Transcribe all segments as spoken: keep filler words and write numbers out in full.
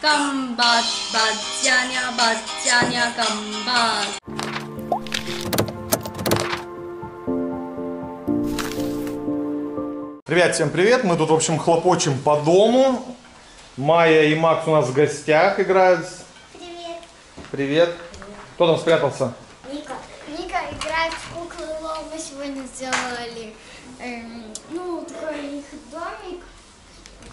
Комбат, батяня, батяня, комбат. Ребят, всем привет! Мы тут, в общем, хлопочем по дому. Майя и Макс у нас в гостях играют. Привет. Привет. Кто там спрятался? Ника. Ника играет в куклы лол. Мы сегодня сделали, эм, ну, такой их домик.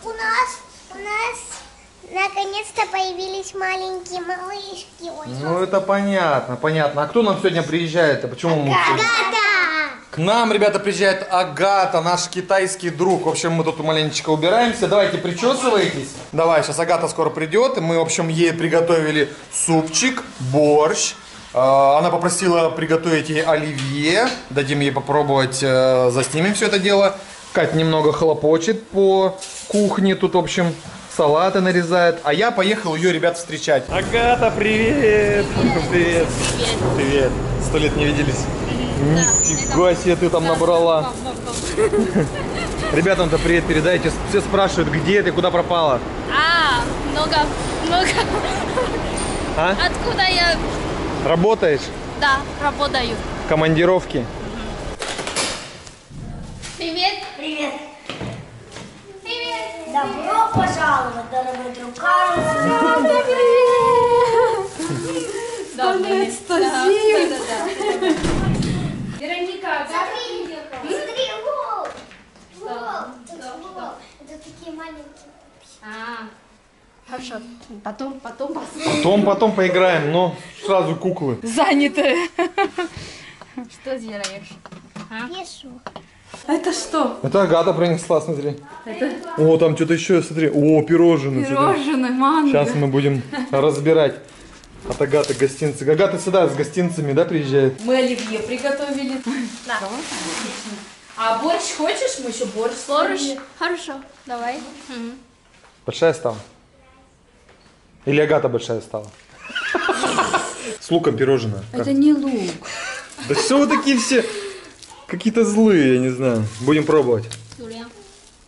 У нас, у нас, наконец-то появились маленькие малышки. Ой, ну, это понятно, понятно. А кто нам сегодня приезжает-то? Почему мы... Агата! К нам, ребята, приезжает Агата, наш китайский друг. В общем, мы тут маленечко убираемся. Давайте, причесывайтесь. Давай, сейчас Агата скоро придет. Мы, в общем, ей приготовили супчик, борщ. Она попросила приготовить ей оливье. Дадим ей попробовать, заснимем все это дело. Кать немного хлопочет по кухне. Тут, в общем, салаты нарезает. А я поехал ее, ребят, встречать. Агата, привет! Привет! Привет! Сто лет не виделись. Нифига себе, ты там набрала. Ребятам-то привет передайте. Все спрашивают, где ты, куда пропала. А, много, много. А? Откуда я? Работаешь? Да, работаю. Командировки? Привет. Привет. Привет. Добро пожаловать, дорогой друг. Агата, привет. Наконец-то зим. Вероника, смотри, смотри, волк, волк, это такие маленькие. А, хорошо, потом, потом посмотрим. Потом, потом поиграем, но сразу куклы. Заняты. Что делаешь? Пишу. Это что? Это Агата принесла, смотри. Это? О, там что-то еще, смотри. О, пирожные. Пирожные, манго. Сейчас мы будем разбирать. От Агаты гостинцы. Агата сюда с гостинцами, да, приезжает? Мы оливье приготовили. Да. А борщ хочешь? Мы еще борщ сложим. Хорошо, давай. Большая стала? Или Агата большая стала? С луком пирожное. Это не лук. Да все вот такие все какие-то злые, я не знаю. Будем пробовать.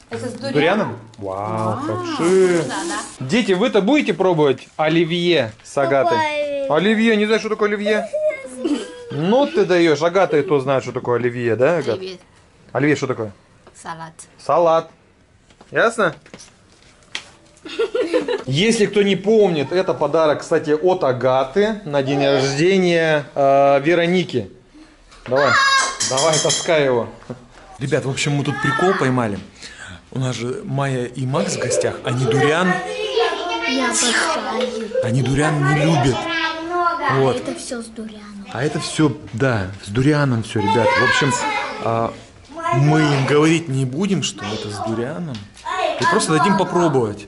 Это с дурианом? Дурианом? Вау, вообще. Да, да. Дети, вы-то будете пробовать оливье с Агатой? Давай. Оливье, не знаешь, что такое оливье? Ну ты даешь, Агата и то знает, что такое оливье, да, Агата? Оливье. Оливье что такое? Салат. Салат. Ясно? Если кто не помнит, это подарок, кстати, от Агаты на день рождения э, Вероники. Давай, давай, таскай его. Ребят, в общем, мы тут прикол поймали. У нас же Майя и Макс в гостях, они дуриан, они дуриан не любят. Вот. А это все с дурианом. А это все, да, с дурианом все, ребят. В общем, а, мы им говорить не будем, что это с дурианом. И просто дадим попробовать.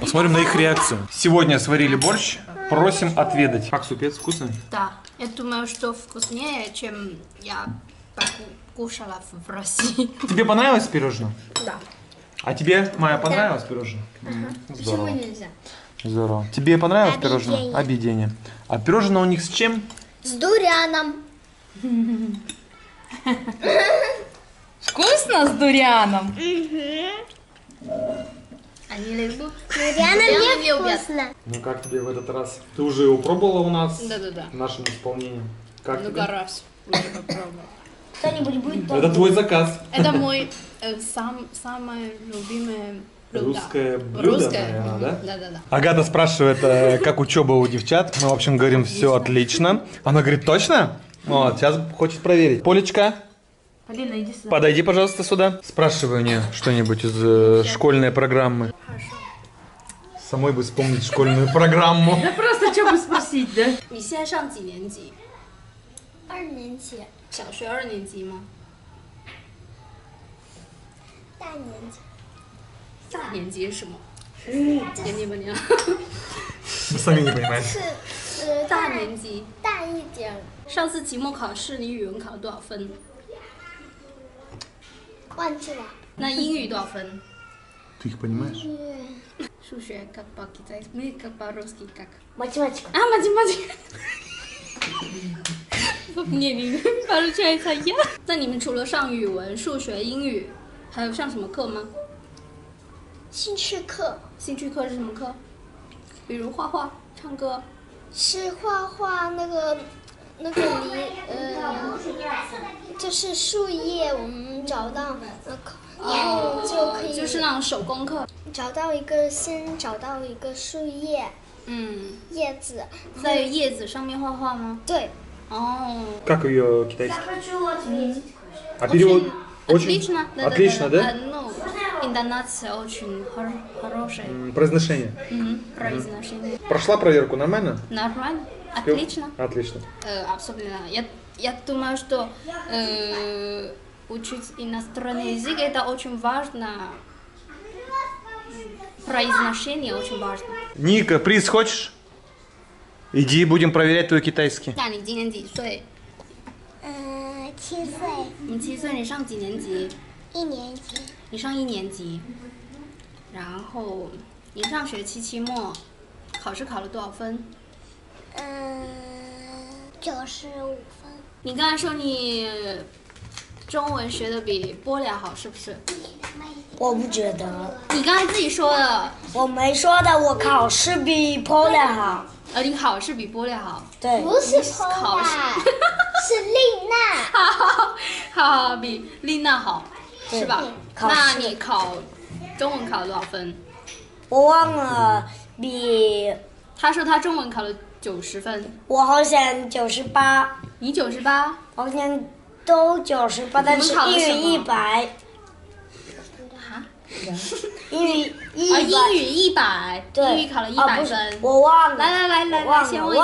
Посмотрим на их реакцию. Сегодня сварили борщ, просим отведать. Как супец, вкусный? Да, я думаю, что вкуснее, чем я кушала в России. Тебе понравилось пирожное? Да. А тебе, Майя, понравилось да. пирожное? Ага. Здорово. Почему нельзя? Здорово. Тебе понравилось Объедение. пирожное? Объедение. А пирожное у них с чем? С дурианом. Вкусно с дурианом? Они любят. Дурианом не вкусно. Ну как тебе в этот раз? Ты уже его пробовала у нас? Да-да-да. В нашем исполнении. Как тебе? Ну-ка раз уже попробовала. Кто-нибудь будет там? Это твой заказ. Это мой э, сам, самое любимое блюдо. Русское блюдо, Русское. Наверное, да? Да, да, да. Агата спрашивает, э, как учеба у девчат. Мы, в общем, говорим, все отлично. Она говорит, точно? Вот, сейчас хочет проверить. Полечка, Полина, иди сюда. Подойди, пожалуйста, сюда. Спрашивай у нее что-нибудь из э, школьной программы. Хорошо. Самой бы вспомнить школьную программу. Да просто, что бы спросить, да? Ты сейчас на каком классе?二年级，小学二年级吗？大年级。大年级是什么？我也不明白。 三年级。大一点。上次期末考试你语文考多少分？忘记了。那英语多少分？ Ты их понимаешь? Слушай, как по-китайски, мы как по-русски как? Математика. А, математика. Мне получается я. На ним 比如画画、唱歌。是画画那个那个梨呃，就是树叶，我们找到那个，然后就可以就是那种手工课，找到一个先找到一个树叶，嗯，叶子在叶子上面画画吗？对。哦。Как ее китайский? А перевод очень отлично. Отлично, да? Интонация очень хорошая. Произношение. Произношение. Прошла проверку нормально? Нормально. Отлично. Отлично. Особенно. Я, я думаю, что э, учить иностранный язык это очень важно. Произношение очень важно. Ника, приз хочешь? Иди, будем проверять твой китайский. Да, Ник, день, день, стой. Числа.你上一年级，然后你上学期期末考试考了多少分？嗯，九十五分。你刚才说你中文学的比波俩好，是不是？我不觉得。你刚才自己说的，我没说的，我考试比波俩好，呃，你考试比波俩好，对，不是考试，是丽娜好，好，比丽娜好。 是吧？那你考中文考了多少分？我忘了，比他说他中文考了九十分，我好像九十八，你九十八，我今天都九十八，但是英语一百。英语一百，对，英语考了一百分。我忘了，来来来来，先问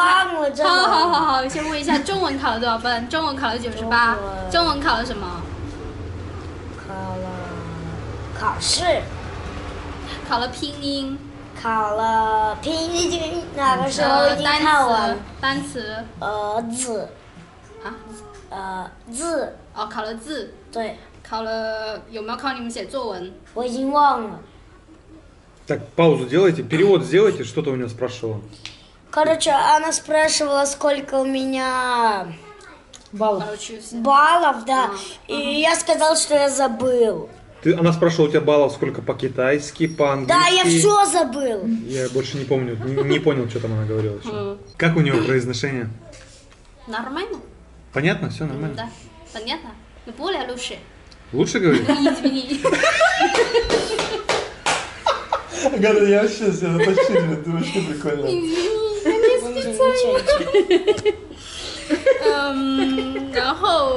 一下，中文考了多少分？中文考了九十八，中文考了什么？ 考试，考了拼音，考了拼音，那个时候已经看完单词，单词，呃字啊，呃字哦，考了字，对，考了有没有考你们写作文？我已经忘了。Так паузу делайте, перевод сделайте, что-то у меня спрашивала. Короче, она спрашивала, сколько у меня баллов. Баллов, да. И я сказал, что я забыл. Ты, она спрашивала у тебя баллов сколько по-китайски, по-английски. Да, я все забыл. Я больше не помню, не, не понял, что там она говорила. Mm. Как у нее произношение? Нормально. Понятно? Все нормально? Mm, да, понятно. Но более лучше. Лучше говорит? Извини. Агата, я вообще себя заточила, ты вообще прикольно. Извини, я не специально. Рахоу,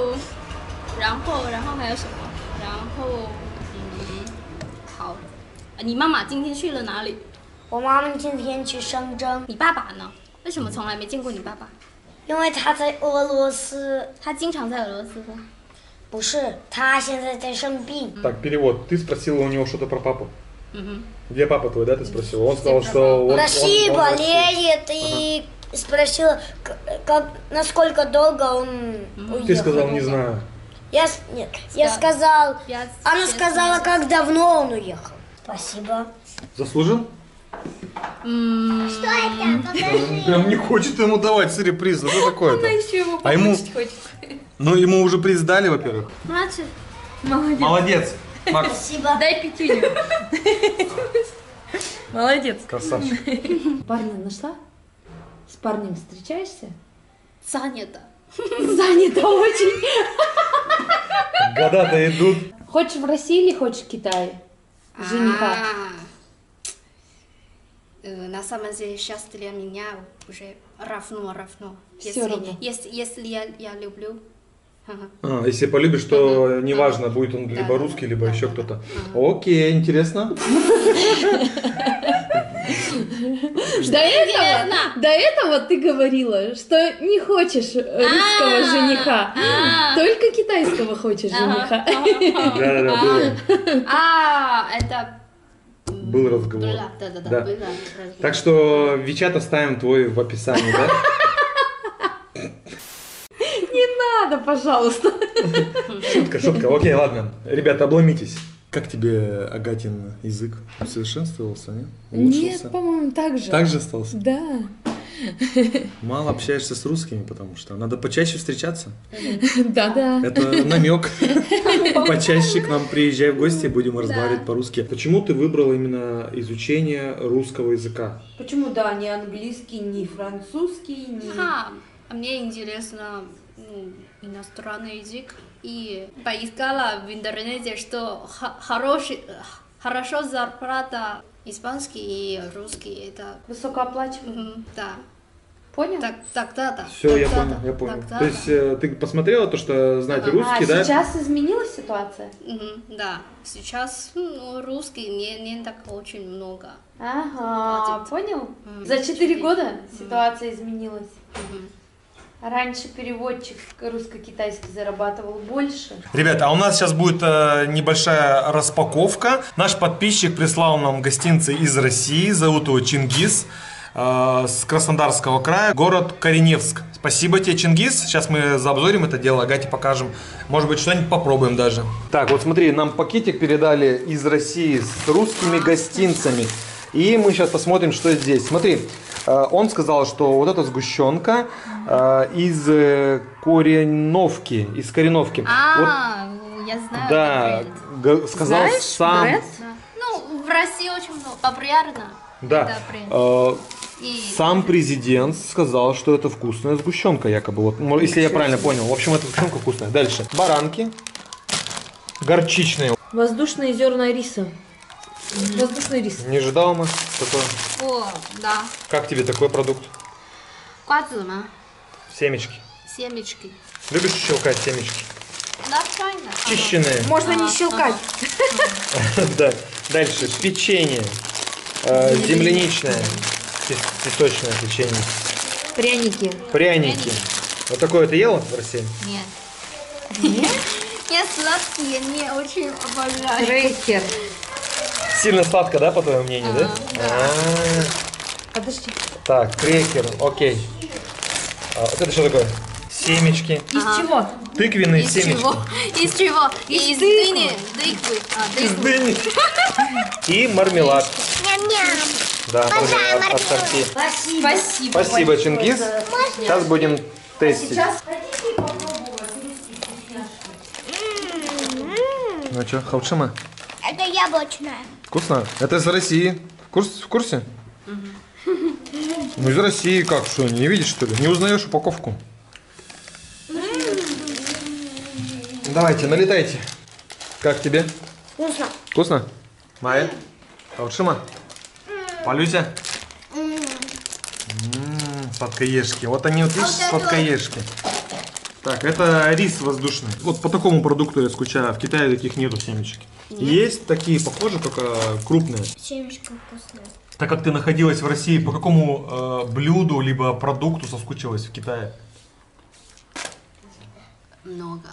рахоу, рахоу, рахоу. 然后， 嗯， 好。你妈妈今天去了哪里？我妈妈今天去深圳。你爸爸呢？为什么从来没见过你爸爸？因为他在俄罗斯。他经常在俄罗斯吗？不是，他现在在生病。Так, перевод. Ты спросила у него что-то про папу. Где папа твой, да? Ты спросила. Он сказал, что он. Россия болеет и спросила, как, насколько долго он уехал. Ты сказал, не знаю. Я, нет, я сказал, она сказала, как давно он уехал. Спасибо. Заслужил? М-м-м. Что это? Подожди. Прям не хочет ему давать сюрприз. Что такое-то? А ему, ну ему уже приз дали, во-первых. Младший. Молодец. Молодец. Макс. Спасибо. Дай пятюню. Молодец. Красавчик. Парня нашла? С парнем встречаешься? Занято. Занято очень. Года-то идут. Хочешь в России или хочешь в Китае? Жениха. На самом деле сейчас для меня уже равно, равно. Все равно. Если я люблю. А, если полюбишь, то неважно, будет он либо русский, либо еще кто-то. Окей, интересно. До этого, до этого ты говорила, что не хочешь русского жениха, только китайского хочешь жениха. А, это... Был разговор. Да-да-да. Так что WeChat оставим твой в описании, да? Не надо, пожалуйста. Шутка, шутка. Окей, ладно. Ребята, обломитесь. Как тебе Агатин язык? Совершенствовался, нет? Улучшился? Нет, по-моему, так же. Так же остался? Да. Мало общаешься с русскими, потому что надо почаще встречаться. Да-да. Это намек. Почаще к нам приезжай в гости, будем разговаривать по-русски. Почему ты выбрала именно изучение русского языка? Почему, да, не английский, не французский, не... А мне интересно иностранный язык. И поискала в интернете, что хороший, хорошо зарплата. Испанский и русский это высокооплачиваемый. Mm-hmm. Да. Понял? Так, тогда-то. Все, тогда я понял, я понял. Тогда-то. То есть э, ты посмотрела то, что знаете а, русский, а, да? Сейчас изменилась ситуация? Mm-hmm, да. Сейчас ну, русский не, не так очень много. Ага, платит. Понял. Mm-hmm. За четыре года mm-hmm. ситуация изменилась. Mm-hmm. Раньше переводчик русско-китайский зарабатывал больше. Ребята, а у нас сейчас будет э, небольшая распаковка. Наш подписчик прислал нам гостинцы из России. Зовут его Чингиз, э, с Краснодарского края, город Кореновск. Спасибо тебе, Чингиз. Сейчас мы заобзорим это дело, Агате покажем. Может быть, что-нибудь попробуем даже. Так, вот смотри, нам пакетик передали из России с русскими гостинцами. И мы сейчас посмотрим, что здесь. Смотри, он сказал, что вот эта сгущенка из Кореновки, из Кореновки. А, вот, я знаю. Да, сказал, знаешь, сам. Бред? Ну, в России очень много популярно. Да. Э, И... Сам президент сказал, что это вкусная сгущенка, якобы. Вот, если я правильно понял. В общем, эта сгущенка вкусная. Дальше. Баранки, горчичные. Воздушные зерна риса. Воздушный рис. Не ожидал мы такое. О, да. Как тебе такой продукт? Квадзума. Семечки. Семечки. Любишь щелкать семечки? Да, правильно. Чищенные. Ага. Можно а, не щелкать. Ага. Да. Дальше печенье. Э, земляничное. Песочное печенье. Пряники. Пряники. Пряники. Вот такое ты ела в России? Нет. Нет? Я сладкие, мне очень обожаю. Крекер. Сильно сладко, да, по твоему мнению, а, да? Да. А-а-а. Подожди. Так, крекер, окей. А, вот это что такое? Семечки. Из а-а-а. Чего? Тыквенные из семечки. Чего? Из чего? Из, из дыни. Дыквы. А, из дыни. И мармелад. Да, тоже от ассорти. Спасибо. Спасибо, Чингиз. Сейчас будем тестить. Ну что, хаушима? Это яблочная. Вкусно? Это из России. В, курс, в курсе? Угу. Ну из России как? Что, не видишь, что ли? Не узнаешь упаковку? М-м-м. Давайте, налетайте. Как тебе? Вкусно. Вкусно? Майя? Хаушима? Полюся? М-м-м, сладкоежки. Вот они, вот видишь, сладкоежки. Так, это рис воздушный. Вот по такому продукту я скучаю. В Китае таких нету семечек. Нет. Есть такие похожие, только крупные. Семечки вкусные. Так как ты находилась в России, по какому э, блюду либо продукту соскучилась в Китае? Много.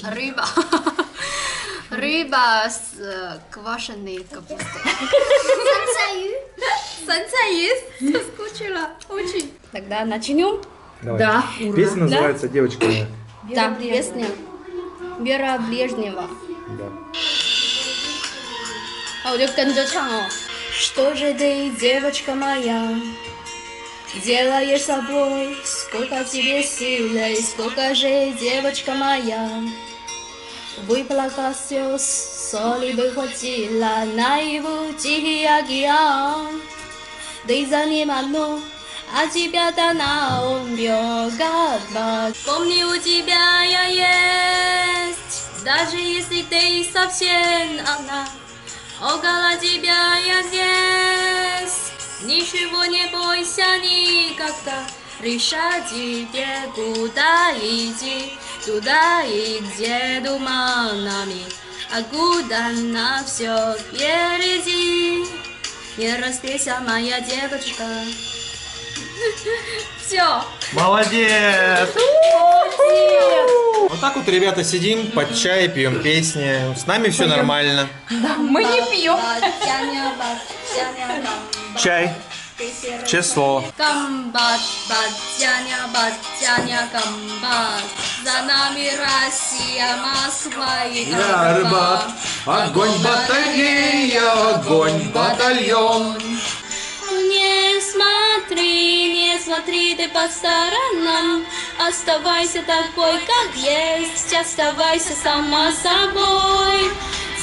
Как? Рыба. Рыба с э, квашеной капустой. Сансаю. Сансаю. Соскучила. Очень. Тогда начнем. Давай. Да. Песня ура. Называется да? «Девочка». Да, песня Вера Брежнева. Да. А вот что же ты, девочка моя, делаешь собой, сколько тебе силы, сколько же, девочка моя, выплакала слез, соли выхватила на его тихий океан, да и за ним одно. А тебя-то на ум бьет гадба. Помни, у тебя я есть, даже если ты совсем одна. Около тебя я здесь, ничего не бойся никогда. Решать тебе, куда идти, туда и где думанами, а куда на все впереди. Не расстейся, моя девочка. Все. Молодец. Молодец. Вот так вот, ребята, сидим под чай, пьем песни. С нами все нормально. Да, мы не пьем. Чай. Честное слово. За нами Россия, Москва и Арбат. Огонь батарея, огонь батальон. Не смотри, не смотри. смотри ты по сторонам, оставайся такой, как есть, оставайся сама собой.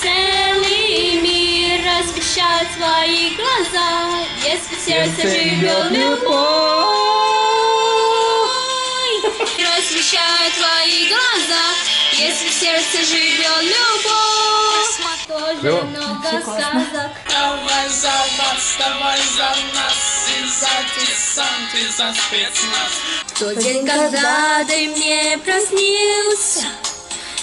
Целый мир освещает свои глаза, если в сердце живет любовь. Освещает твои глаза, если в сердце живет любовь. Тоже много сказок. Давай за нас, давай за нас, и за десант, и за спецназ. В тот день, когда ты мне проснился,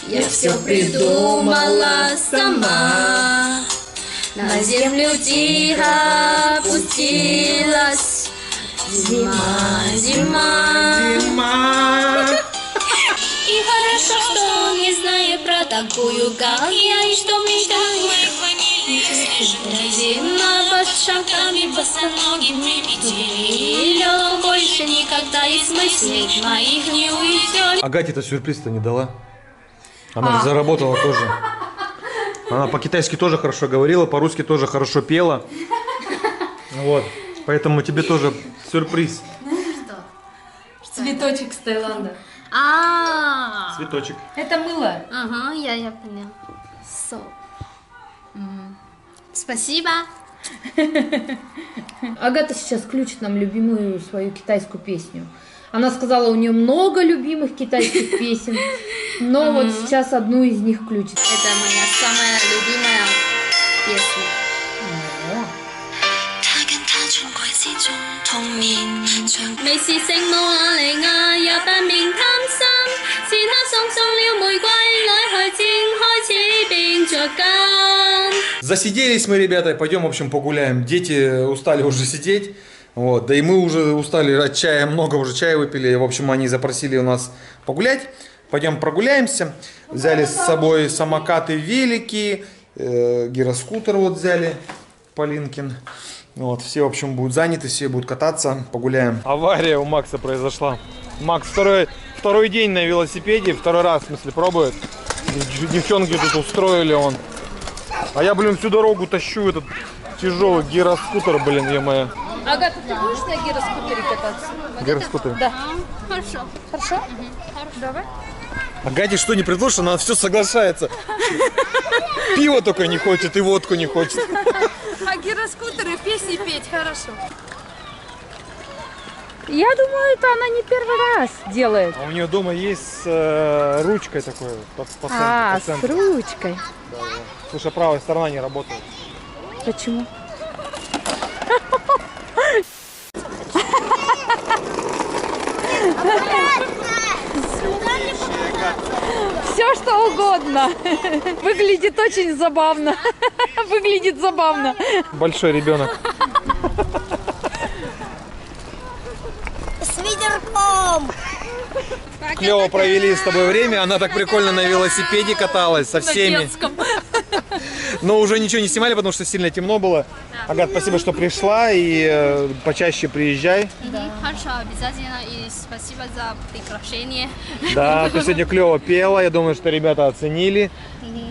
я все придумала сама. На землю тихо опустилась зима, зима, зима. И хорошо, что не знаю про такую, как я, и что мечтаю мы хванили снежная зима под шагами босоногими метели. Но больше никогда из мыслей моих не уйдет. Агате-то сюрприз-то не дала. Она а. заработала тоже. Она по-китайски тоже хорошо говорила, по-русски тоже хорошо пела. Вот. Поэтому тебе тоже сюрприз. Что? Цветочек с Таиланда. А, -а, а цветочек. Это мыло. Ага, я, я понял. So. Mm. Спасибо. Агата сейчас включит нам любимую свою китайскую песню. Она сказала, у нее много любимых китайских песен, но вот сейчас одну из них включит. Это моя самая любимая песня. Засиделись мы, ребята, пойдем, в общем, погуляем. Дети устали уже сидеть, вот, да и мы уже устали от чая, много уже чая выпили, в общем, они запросили у нас погулять, пойдем прогуляемся. Взяли с собой самокаты, велики, э, гироскутер вот взяли, Полинкин. Вот, все, в общем, будут заняты, все будут кататься, погуляем. Авария у Макса произошла. Макс второй, второй день на велосипеде, второй раз, в смысле, пробует. Девчонки тут устроили он. А я, блин, всю дорогу тащу этот тяжелый гироскутер, блин, е-мое. Агата, ты будешь на гироскутере кататься? Гироскутер? Да. Хорошо. Хорошо? Хорошо. Давай. Агате что не предложишь, она все соглашается. Пиво только не хочет и водку не хочет. А гироскутеры песни петь хорошо. Я думаю, это она не первый раз делает. А у нее дома есть с э, ручкой такой. По, по а, по с ручкой. Да, да. Слушай, правая сторона не работает. Почему? Все, что угодно. Выглядит очень забавно. Выглядит забавно. Большой ребенок. С ветерком. Клево провели с тобой время. Она так прикольно на велосипеде каталась со всеми. Но уже ничего не снимали, потому что сильно темно было. Агат, спасибо, что пришла. И почаще приезжай. Хорошо, обязательно. И спасибо за приглашение. Да, ты сегодня клево пела. Я думаю, что ребята оценили.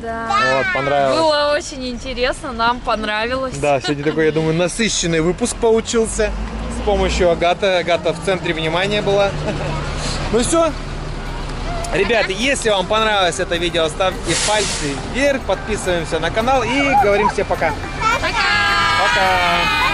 Да. Вот, понравилось. Было очень интересно, нам понравилось. Да, сегодня такой, я думаю, насыщенный выпуск получился. С помощью Агаты. Агата в центре внимания была. Ну все. Ребята, если вам понравилось это видео, ставьте пальцы вверх, подписываемся на канал и говорим всем пока. Пока. Пока.